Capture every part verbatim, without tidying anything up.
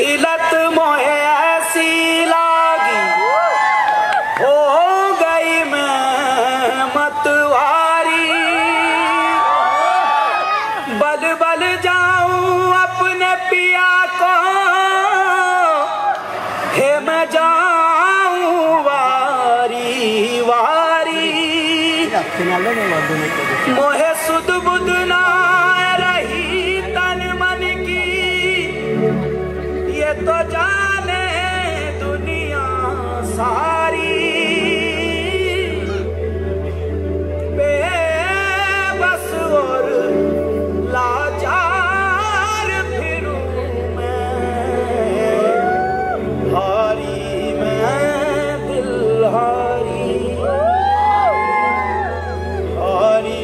गफिलत मोहे ऐसी लागी हो गई मैं मतवारी। बल बल जाऊं अपने पिया को, हे मैं जाऊं वारी वारी। मोहे सुध बुध ना रही तन मन की, ये तो जाने दुनिया सारी। बेबस और लाचार फिरूं मैं हारी, मैं दिल हारी हारी,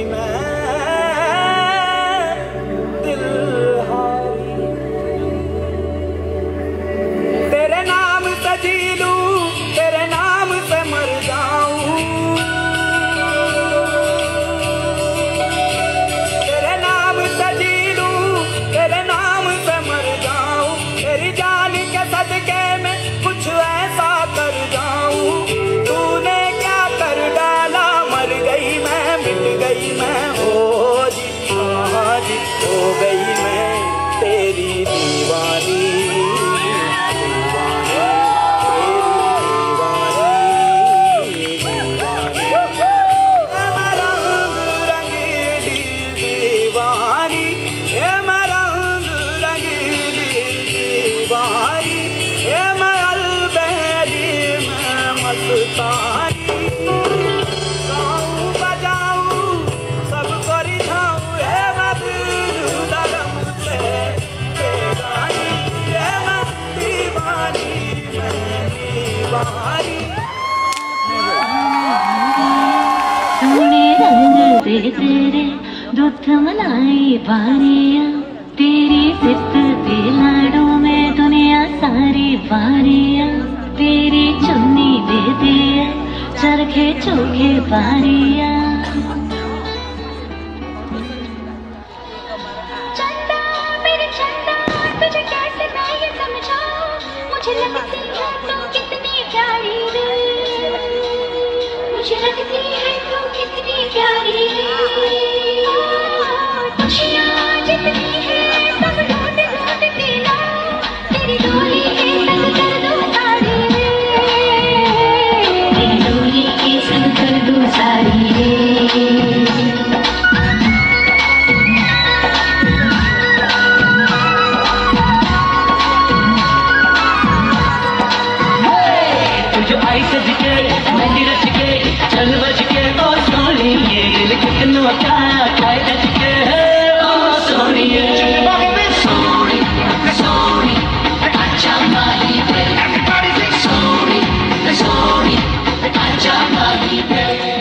मैं तेरे दूध मलाई बारियां, तेरी सित के लाडों में दुनिया सारी बारियां। तेरी चुन्नी दे दे चरखे चोखे बारियां। चंदा मेरे चंदा तुझे कैसे मैं ये समझाऊं, मुझे लगती है तू कितनी प्यारी रे, मुझे लगती है तू कितनी प्यारी रे। जो आई सज के